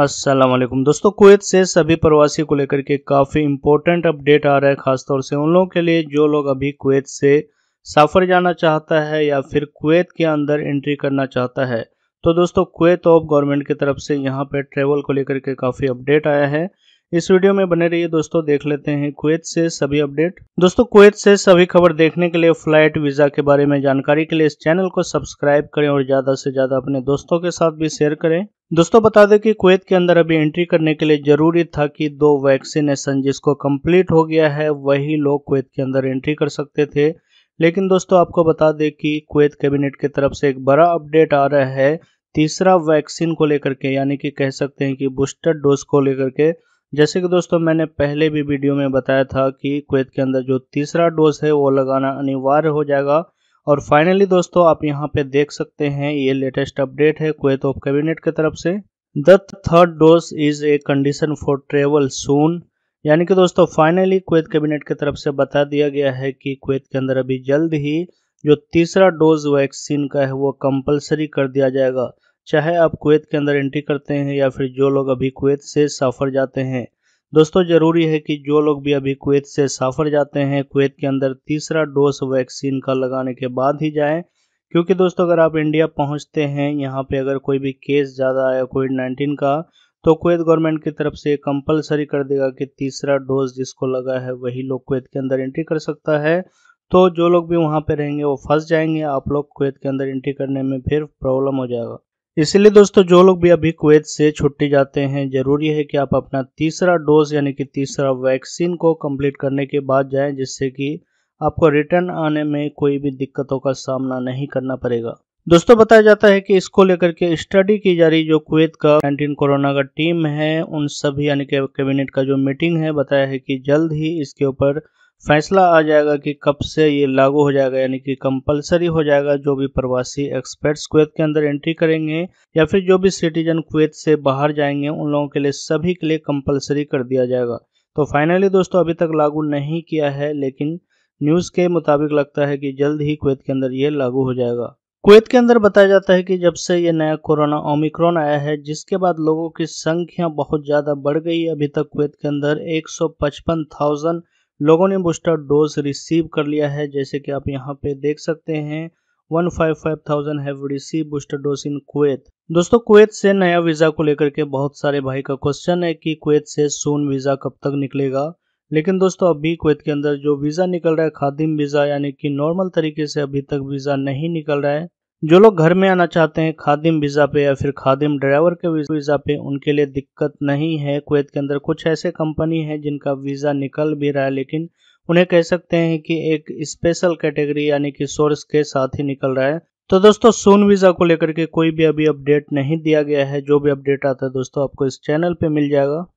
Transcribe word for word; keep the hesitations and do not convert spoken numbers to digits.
अस्सलाम वालेकुम दोस्तों, कुवैत से सभी प्रवासी को लेकर के काफ़ी इम्पोर्टेंट अपडेट आ रहा है, खासतौर से उन लोगों के लिए जो लोग अभी कुवैत से सफ़र जाना चाहता है या फिर कुवैत के अंदर एंट्री करना चाहता है। तो दोस्तों, कुवैत ऑफ गवर्नमेंट की तरफ से यहाँ पे ट्रेवल को लेकर के काफ़ी अपडेट आया है। इस वीडियो में बने रहिए दोस्तों, देख लेते हैं कुवैत से सभी अपडेट। दोस्तों, कुवैत से सभी खबर देखने के लिए, फ्लाइट वीज़ा के बारे में जानकारी के लिए इस चैनल को सब्सक्राइब करें और ज़्यादा से ज़्यादा अपने दोस्तों के साथ भी शेयर करें। दोस्तों बता दें कि कुवैत के अंदर अभी एंट्री करने के लिए जरूरी था कि दो वैक्सीनेशन जिसको कंप्लीट हो गया है वही लोग कुवैत के अंदर एंट्री कर सकते थे। लेकिन दोस्तों आपको बता दें कि कुवैत कैबिनेट की तरफ से एक बड़ा अपडेट आ रहा है तीसरा वैक्सीन को लेकर के, यानी कि कह सकते हैं कि बूस्टर डोज को लेकर के। जैसे कि दोस्तों मैंने पहले भी वीडियो में बताया था कि कुवैत के अंदर जो तीसरा डोज है वो लगाना अनिवार्य हो जाएगा। और फाइनली दोस्तों आप यहां पे देख सकते हैं ये लेटेस्ट अपडेट है कुवैत ऑफ कैबिनेट की तरफ से, the third dose is a condition for travel soon. यानी कि दोस्तों फाइनली कुवैत कैबिनेट की तरफ से बता दिया गया है कि कुवैत के अंदर अभी जल्द ही जो तीसरा डोज वैक्सीन का है वो कंपलसरी कर दिया जाएगा, चाहे आप कुवैत के अंदर एंट्री करते हैं या फिर जो लोग अभी कुवैत से सफ़र जाते हैं। दोस्तों ज़रूरी है कि जो लोग भी अभी कुवैत से सफ़र जाते हैं कुवैत के अंदर तीसरा डोज वैक्सीन का लगाने के बाद ही जाएं, क्योंकि दोस्तों अगर आप इंडिया पहुंचते हैं यहाँ पे अगर कोई भी केस ज़्यादा आया कोविड नाइन्टीन का तो कुवैत गवर्नमेंट की तरफ से कंपलसरी कर देगा कि तीसरा डोज जिसको लगा है वही लोग कुवैत के अंदर एंट्री कर सकता है। तो जो लोग भी वहाँ पर रहेंगे वो फंस जाएंगे, आप लोग कुवैत के अंदर एंट्री करने में फिर प्रॉब्लम हो जाएगा। इसलिए दोस्तों जो लोग भी अभी कुवैत से छुट्टी जाते हैं ज़रूरी है कि आप अपना तीसरा डोज यानी कि तीसरा वैक्सीन को कंप्लीट करने के बाद जाएं, जिससे कि आपको रिटर्न आने में कोई भी दिक्कतों का सामना नहीं करना पड़ेगा। दोस्तों बताया जाता है कि इसको लेकर के स्टडी की जा रही जो कुवैत का नाइन्टीन कोरोना का टीम है उन सभी यानी कि कैबिनेट का जो मीटिंग है बताया है कि जल्द ही इसके ऊपर फैसला आ जाएगा कि कब से ये लागू हो जाएगा, यानी कि कंपलसरी हो जाएगा। जो भी प्रवासी एक्सपर्ट्स कुवैत के अंदर एंट्री करेंगे या फिर जो भी सिटीजन कुवैत से बाहर जाएंगे उन लोगों के लिए सभी के लिए कंपलसरी कर दिया जाएगा। तो फाइनली दोस्तों अभी तक लागू नहीं किया है, लेकिन न्यूज़ के मुताबिक लगता है कि जल्द ही कुवैत के अंदर ये लागू हो जाएगा। कुवैत के अंदर बताया जाता है कि जब से ये नया कोरोना ओमिक्रॉन आया है जिसके बाद लोगों की संख्या बहुत ज़्यादा बढ़ गई। अभी तक कुवैत के अंदर एक सौ पचपन थाउजेंड लोगों ने बूस्टर डोज रिसीव कर लिया है, जैसे कि आप यहां पे देख सकते हैं one hundred fifty five thousand have receive booster dose in Kuwait. दोस्तों कुवैत से नया वीज़ा को लेकर के बहुत सारे भाई का क्वेश्चन है कि कुवैत से सून वीज़ा कब तक निकलेगा। लेकिन दोस्तों अभी कुवैत के अंदर जो वीज़ा निकल रहा है खादिम वीज़ा यानी कि नॉर्मल तरीके से अभी तक वीज़ा नहीं निकल रहा है। जो लोग घर में आना चाहते हैं खादिम वीज़ा पे या फिर खादिम ड्राइवर के वीज़ा पे उनके लिए दिक्कत नहीं है। कुवैत के अंदर कुछ ऐसे कंपनी हैं जिनका वीज़ा निकल भी रहा है, लेकिन उन्हें कह सकते हैं कि एक स्पेशल कैटेगरी यानी कि सोर्स के साथ ही निकल रहा है। तो दोस्तों सून वीज़ा को लेकर के कोई भी अभी अपडेट नहीं दिया गया है, जो भी अपडेट आता है दोस्तों आपको इस चैनल पर मिल जाएगा।